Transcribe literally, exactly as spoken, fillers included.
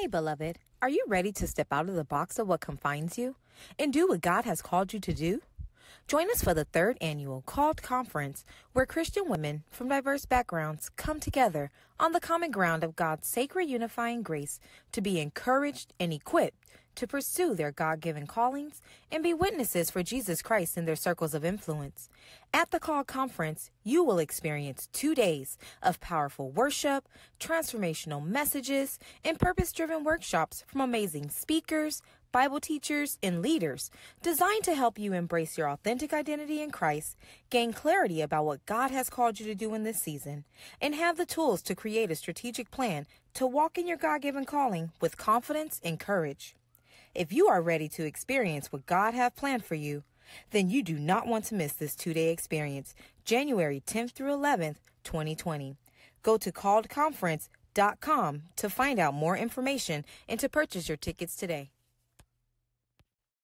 Hey, beloved, are you ready to step out of the box of what confines you and do what God has called you to do? Join us for the third annual Called Conference, where Christian women from diverse backgrounds come together on the common ground of God's sacred unifying grace to be encouraged and equipped to pursue their God-given callings and be witnesses for Jesus Christ in their circles of influence. At the Called Conference, you will experience two days of powerful worship, transformational messages, and purpose-driven workshops from amazing speakers, Bible teachers, and leaders designed to help you embrace your authentic identity in Christ, gain clarity about what God has called you to do in this season, and have the tools to create a strategic plan to walk in your God-given calling with confidence and courage. If you are ready to experience what God has planned for you, then you do not want to miss this two-day experience, January tenth through eleventh, twenty twenty. Go to called conference dot com to find out more information and to purchase your tickets today.